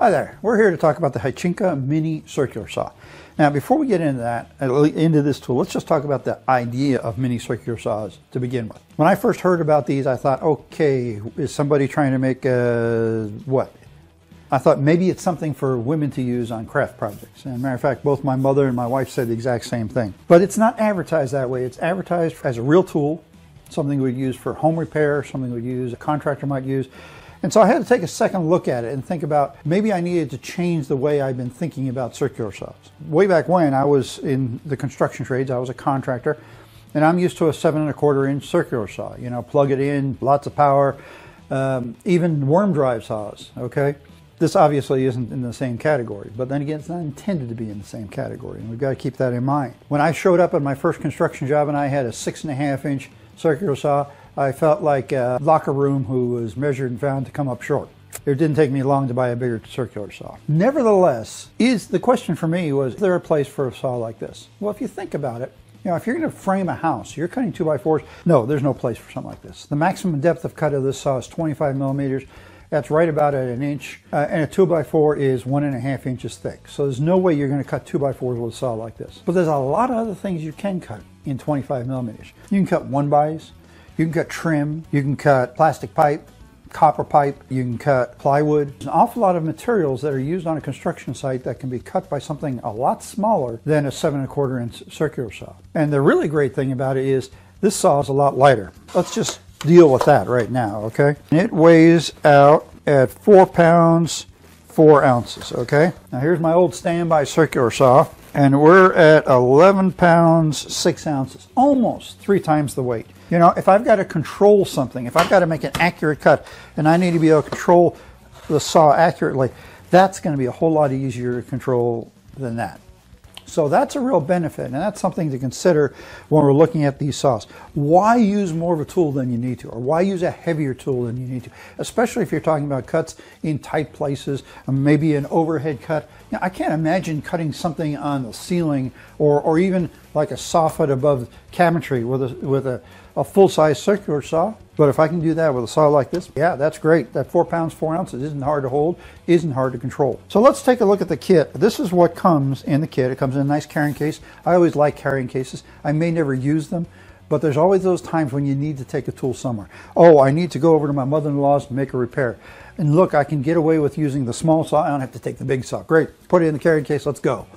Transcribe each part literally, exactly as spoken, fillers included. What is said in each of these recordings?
Hi there, we're here to talk about the Hychika Mini Circular Saw. Now before we get into that, into this tool, let's just talk about the idea of mini circular saws to begin with. When I first heard about these, I thought, okay, is somebody trying to make a, what? I thought maybe it's something for women to use on craft projects. And matter of fact, both my mother and my wife said the exact same thing. But it's not advertised that way. It's advertised as a real tool, something we'd use for home repair, something we'd use, a contractor might use. And so I had to take a second look at it and think about, maybe I needed to change the way I've been thinking about circular saws. Way back when I was in the construction trades, I was a contractor, and I'm used to a seven and a quarter inch circular saw. You know, plug it in, lots of power, um, even worm drive saws, okay? This obviously isn't in the same category, but then again, it's not intended to be in the same category, and we've got to keep that in mind. When I showed up at my first construction job and I had a six and a half inch circular saw, I felt like a locker room who was measured and found to come up short. It didn't take me long to buy a bigger circular saw. Nevertheless, is the question for me was, is there a place for a saw like this? Well, if you think about it, you know, if you're going to frame a house, you're cutting two by fours, no, there's no place for something like this. The maximum depth of cut of this saw is twenty-five millimeters. That's right about at an inch, uh, and a two by four is one and a half inches thick. So there's no way you're going to cut two by fours with a saw like this. But there's a lot of other things you can cut in twenty-five millimeters. You can cut one bys. You can cut trim, you can cut plastic pipe, copper pipe, you can cut plywood. There's an awful lot of materials that are used on a construction site that can be cut by something a lot smaller than a seven and a quarter inch circular saw. And the really great thing about it is this saw is a lot lighter. Let's just deal with that right now, okay? It weighs out at four pounds, four ounces, okay? Now here's my old standby circular saw, and we're at eleven pounds, six ounces, almost three times the weight. You know, if I've got to control something, if I've got to make an accurate cut, and I need to be able to control the saw accurately, that's going to be a whole lot easier to control than that. So that's a real benefit, and that's something to consider when we're looking at these saws. Why use more of a tool than you need to, or why use a heavier tool than you need to, especially if you're talking about cuts in tight places, maybe an overhead cut. Now, I can't imagine cutting something on the ceiling, or, or even like a soffit above cabinetry with a, with a, a full-size circular saw. But if I can do that with a saw like this, yeah, that's great. That four pounds, four ounces isn't hard to hold, isn't hard to control. So let's take a look at the kit. This is what comes in the kit. It comes in a nice carrying case. I always like carrying cases. I may never use them, but there's always those times when you need to take a tool somewhere. Oh, I need to go over to my mother-in-law's to make a repair. And look, I can get away with using the small saw. I don't have to take the big saw. Great, put it in the carrying case, let's go.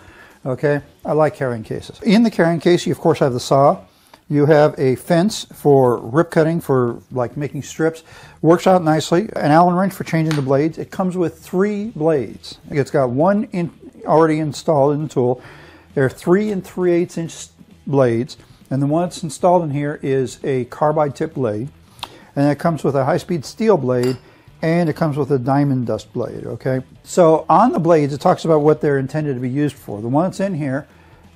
Okay, I like carrying cases. In the carrying case, you of course have the saw. You have a fence for rip cutting, for like making strips. Works out nicely. An Allen wrench for changing the blades. It comes with three blades. It's got one in, already installed in the tool. There are three and three-eighths inch blades. And the one that's installed in here is a carbide tip blade. And it comes with a high-speed steel blade. And it comes with a diamond dust blade, okay? So on the blades, it talks about what they're intended to be used for. The one that's in here,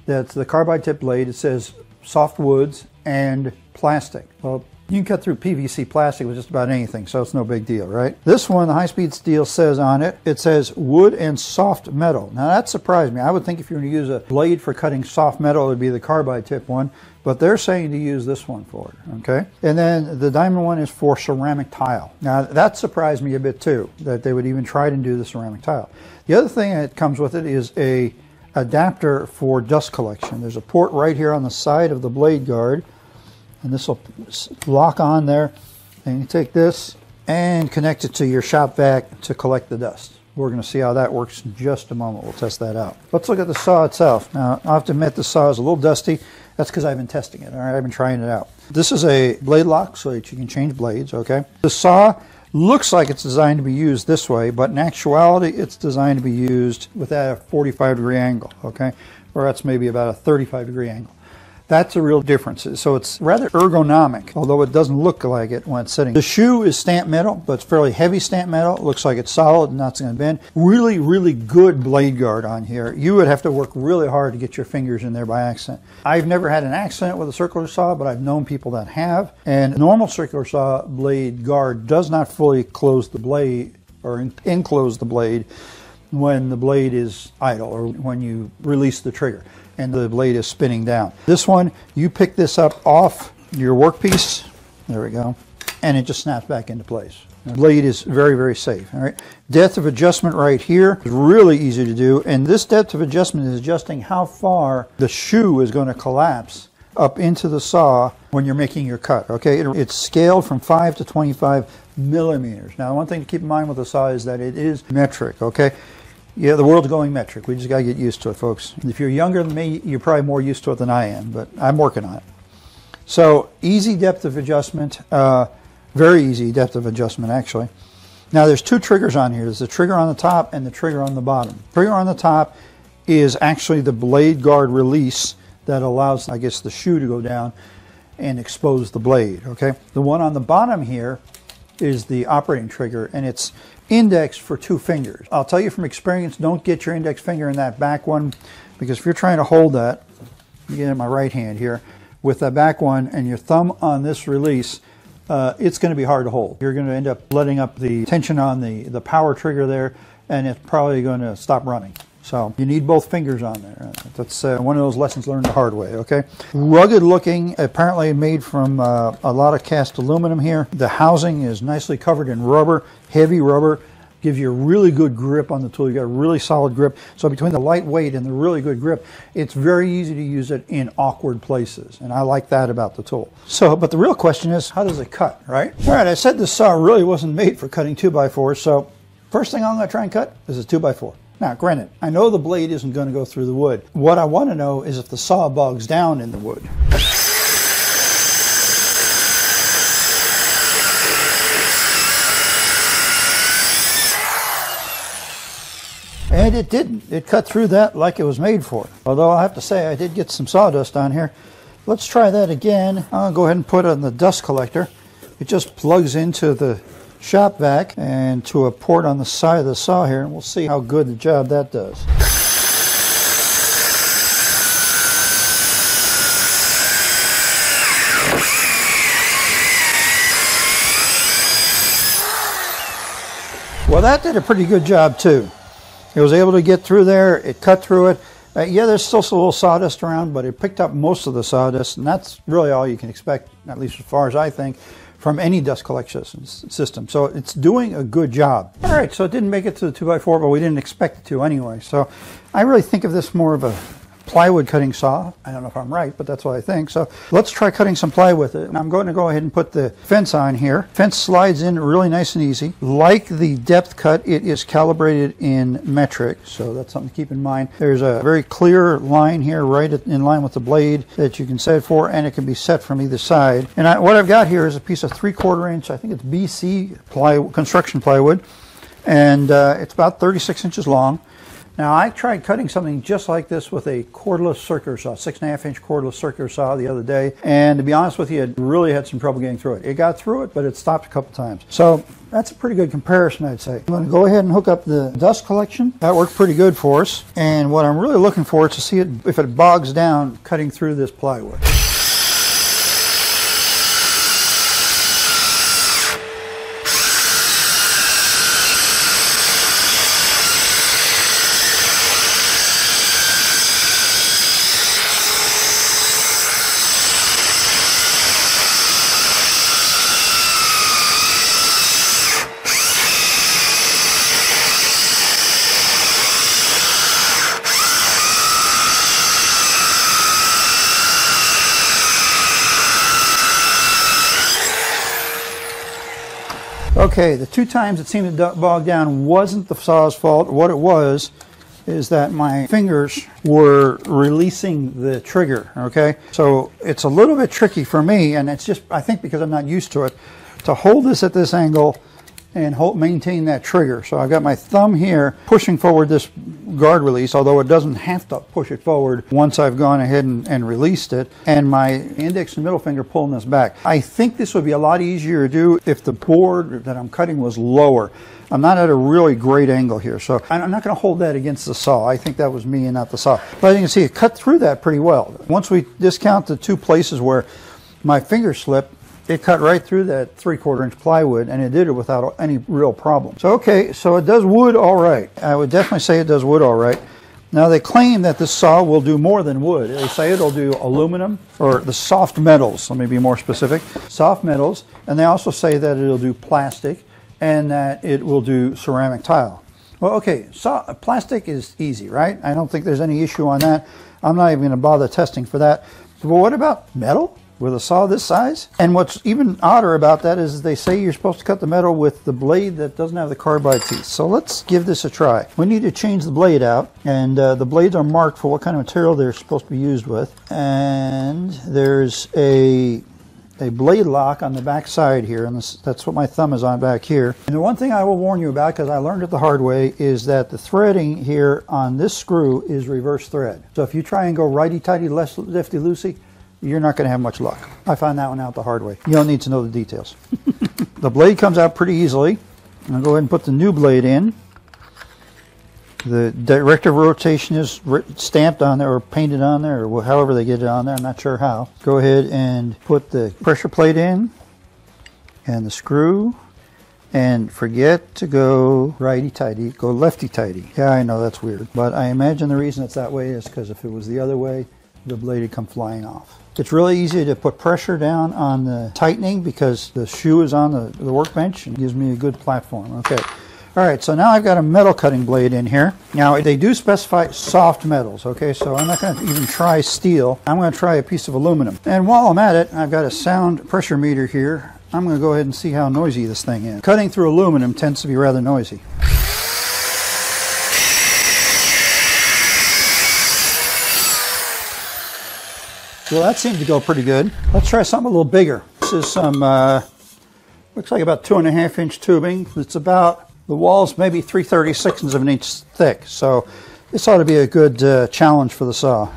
that's the carbide tip blade, it says soft woods and plastic. Well, you can cut through P V C plastic with just about anything, so it's no big deal, right? This one, the high-speed steel, says on it, it says wood and soft metal. Now that surprised me. I would think if you were to use a blade for cutting soft metal, it would be the carbide tip one, but they're saying to use this one for it, okay? And then the diamond one is for ceramic tile. Now that surprised me a bit too, that they would even try to do the ceramic tile. The other thing that comes with it is a adapter for dust collection. There's a port right here on the side of the blade guard, and this will lock on there, and you take this and connect it to your shop vac to collect the dust. We're going to see how that works in just a moment. We'll test that out. Let's look at the saw itself. Now, I have to admit the saw is a little dusty. That's because I've been testing it, all right? I've been trying it out. This is a blade lock so that you can change blades, okay? The saw looks like it's designed to be used this way, but in actuality, it's designed to be used with a forty-five degree angle, okay? Or that's maybe about a thirty-five degree angle. That's a real difference. So it's rather ergonomic, although it doesn't look like it when it's sitting. The shoe is stamped metal, but it's fairly heavy stamped metal. It looks like it's solid and not going to bend. Really, really good blade guard on here. You would have to work really hard to get your fingers in there by accident. I've never had an accident with a circular saw, but I've known people that have. And normal circular saw blade guard does not fully close the blade or enclose the blade when the blade is idle or when you release the trigger and the blade is spinning down. This one, you pick this up off your workpiece, there we go, and it just snaps back into place. blade is very, very safe. All right, depth of adjustment right here is really easy to do, and this depth of adjustment is adjusting how far the shoe is going to collapse up into the saw when you're making your cut. Okay, it, it's scaled from five to twenty-five millimeters. Now, one thing to keep in mind with the saw is that it is metric. Okay, yeah, the world's going metric. We just got to get used to it, folks. If you're younger than me, you're probably more used to it than I am, but I'm working on it. So easy depth of adjustment, uh, very easy depth of adjustment actually. Now there's two triggers on here. There's the trigger on the top and the trigger on the bottom. Trigger on the top is actually the blade guard release that allows, I guess, the shoe to go down and expose the blade, okay? The one on the bottom here is the operating trigger, and it's indexed for two fingers. I'll tell you from experience, don't get your index finger in that back one, because if you're trying to hold that, you get in my right hand here, with that back one and your thumb on this release, uh, it's going to be hard to hold. You're going to end up letting up the tension on the, the power trigger there, and it's probably going to stop running. So you need both fingers on there. That's uh, one of those lessons learned the hard way, okay? Rugged looking, apparently made from uh, a lot of cast aluminum here. The housing is nicely covered in rubber, heavy rubber. Gives you a really good grip on the tool. You got a really solid grip. So between the lightweight and the really good grip, it's very easy to use it in awkward places. And I like that about the tool. So, but the real question is, how does it cut, right? All right, I said this saw really wasn't made for cutting two by fours. So first thing I'm gonna try and cut is a two by four. Now, granted, I know the blade isn't gonna go through the wood. What I wanna know is if the saw bogs down in the wood. And it didn't. It cut through that like it was made for. Although I have to say I did get some sawdust on here. Let's try that again. I'll go ahead and put on the dust collector. It just plugs into the shop vac and to a port on the side of the saw here, and we'll see how good the job that does. Well, that did a pretty good job too. It was able to get through there, it cut through it. Uh, yeah, there's still some little sawdust around, but it picked up most of the sawdust, and that's really all you can expect, at least as far as I think, from any dust collection system. So it's doing a good job. All right, so it didn't make it to the two by four, but we didn't expect it to anyway. So I really think of this more of a plywood cutting saw. I don't know if I'm right, but that's what I think. So let's try cutting some ply with it. And I'm going to go ahead and put the fence on here. Fence slides in really nice and easy. Like the depth cut, it is calibrated in metric. So that's something to keep in mind. There's a very clear line here, right in line with the blade that you can set it for, and it can be set from either side. And I, what I've got here is a piece of three quarter inch, I think it's B C plywood, construction plywood. And uh, it's about thirty-six inches long. Now, I tried cutting something just like this with a cordless circular saw, six and a half inch cordless circular saw the other day. And to be honest with you, it really had some trouble getting through it. It got through it, but it stopped a couple times. So that's a pretty good comparison, I'd say. I'm gonna go ahead and hook up the dust collection. That worked pretty good for us. And what I'm really looking for is to see it, if it bogs down cutting through this plywood. Okay, the two times it seemed to bog down wasn't the saw's fault. What it was is that my fingers were releasing the trigger, okay? So it's a little bit tricky for me, and it's just, I think because I'm not used to it, to hold this at this angle and hold, maintain that trigger. So I've got my thumb here pushing forward this guard release, although it doesn't have to push it forward once I've gone ahead and, and released it, and my index and middle finger pulling this back. I think this would be a lot easier to do if the board that I'm cutting was lower. I'm not at a really great angle here, so I'm not gonna hold that against the saw. I think that was me and not the saw. But as you can see, it cut through that pretty well. Once we discount the two places where my finger slipped, it cut right through that three-quarter inch plywood, and it did it without any real problem. So, okay, so it does wood all right. I would definitely say it does wood all right. Now, they claim that this saw will do more than wood. They say it'll do aluminum, or the soft metals, let me be more specific, soft metals, and they also say that it'll do plastic, and that it will do ceramic tile. Well, okay, so plastic is easy, right? I don't think there's any issue on that. I'm not even going to bother testing for that. But what about metal with a saw this size? And what's even odder about that is they say you're supposed to cut the metal with the blade that doesn't have the carbide teeth. So let's give this a try. We need to change the blade out, and uh, the blades are marked for what kind of material they're supposed to be used with. And there's a a blade lock on the back side here, and this, that's what my thumb is on back here. And the one thing I will warn you about, because I learned it the hard way, is that the threading here on this screw is reverse thread. So if you try and go righty-tighty, lefty-loosey, you're not going to have much luck. I found that one out the hard way. You don't need to know the details. The blade comes out pretty easily. I'll go ahead and put the new blade in. The directive rotation is stamped on there or painted on there, or however they get it on there. I'm not sure how. Go ahead and put the pressure plate in and the screw, and forget to go righty-tighty, go lefty-tighty. Yeah, I know that's weird, but I imagine the reason it's that way is because if it was the other way, the blade would come flying off. It's really easy to put pressure down on the tightening because the shoe is on the, the workbench and gives me a good platform. Okay. All right, so now I've got a metal cutting blade in here. Now, they do specify soft metals, okay? So I'm not gonna even try steel. I'm gonna try a piece of aluminum. And while I'm at it, I've got a sound pressure meter here. I'm gonna go ahead and see how noisy this thing is. Cutting through aluminum tends to be rather noisy. Well, that seemed to go pretty good. Let's try something a little bigger. This is some, uh, looks like about two and a half inch tubing. It's about, the wall's maybe three thirty-sixths of an inch thick, so this ought to be a good uh, challenge for the saw.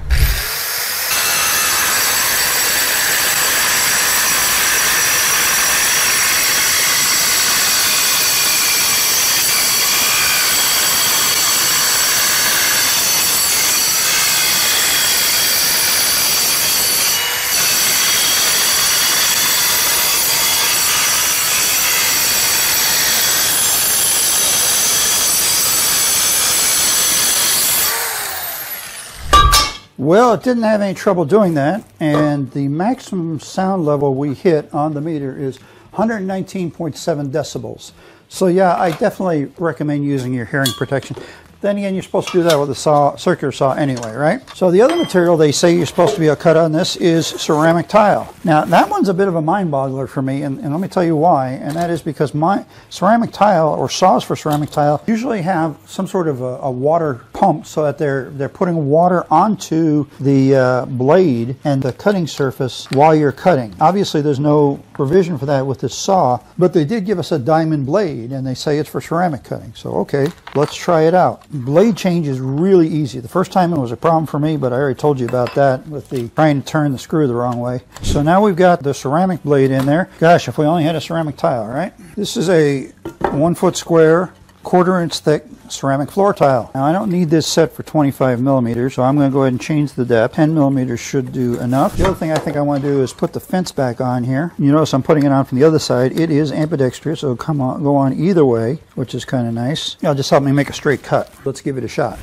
Well, it didn't have any trouble doing that, and the maximum sound level we hit on the meter is one nineteen point seven decibels. So yeah, I definitely recommend using your hearing protection. Then again, you're supposed to do that with a saw, circular saw anyway, right? So the other material they say you're supposed to be able to cut on this is ceramic tile. Now, that one's a bit of a mind-boggler for me, and, and let me tell you why, and that is because my ceramic tile, or saws for ceramic tile, usually have some sort of a, a water pump so that they're, they're putting water onto the uh, blade and the cutting surface while you're cutting. Obviously, there's no provision for that with this saw, but they did give us a diamond blade, and they say it's for ceramic cutting. So, okay, let's try it out. Blade change is really easy. The first time it was a problem for me, but I already told you about that with the trying to turn the screw the wrong way. So now we've got the ceramic blade in there. Gosh, if we only had a ceramic tile, right? This is a one foot square, quarter inch thick ceramic floor tile. Now I don't need this set for twenty-five millimeters, so I'm going to go ahead and change the depth. ten millimeters should do enough. The other thing I think I want to do is put the fence back on here. You notice I'm putting it on from the other side. It is ambidextrous, so it'll come on, go on either way, which is kind of nice. It'll just help me make a straight cut. Let's give it a shot.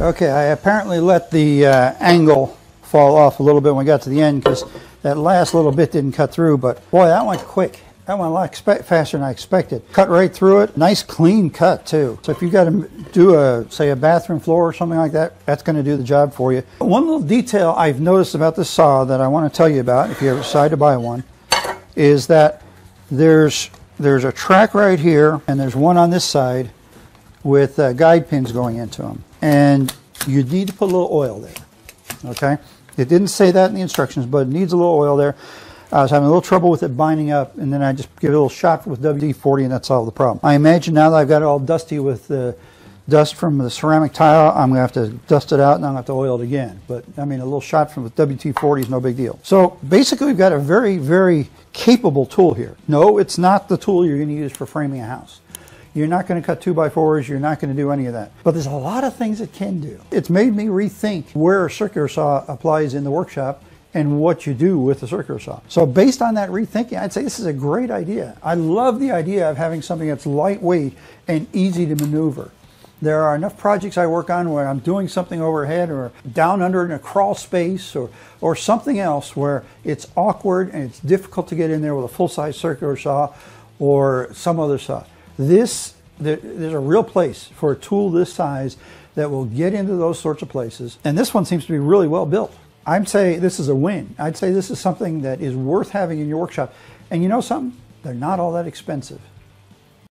Okay, I apparently let the uh, angle fall off a little bit when we got to the end because that last little bit didn't cut through, but boy, that went quick. That went a lot faster than I expected. Cut right through it. Nice clean cut too. So if you've got to do a, say a bathroom floor or something like that, that's going to do the job for you. One little detail I've noticed about this saw that I want to tell you about, if you ever decide to buy one, is that there's, there's a track right here and there's one on this side with uh, guide pins going into them. And you need to put a little oil there, okay? It didn't say that in the instructions, but it needs a little oil there. I was having a little trouble with it binding up, and then I just give it a little shot with W D forty, and that solved the problem. I imagine now that I've got it all dusty with the dust from the ceramic tile, I'm gonna have to dust it out, and I'm gonna have to oil it again. But, I mean, a little shot from the W D forty is no big deal. So, basically, we've got a very, very capable tool here. No, it's not the tool you're gonna use for framing a house. You're not going to cut two by fours. You're not going to do any of that. But there's a lot of things it can do. It's made me rethink where a circular saw applies in the workshop and what you do with the circular saw. So based on that rethinking, I'd say this is a great idea. I love the idea of having something that's lightweight and easy to maneuver. There are enough projects I work on where I'm doing something overhead or down under in a crawl space or, or something else where it's awkward and it's difficult to get in there with a full-size circular saw or some other saw. This, there, there's a real place for a tool this size that will get into those sorts of places. And this one seems to be really well built. I'd say this is a win. I'd say this is something that is worth having in your workshop. And you know something? They're not all that expensive.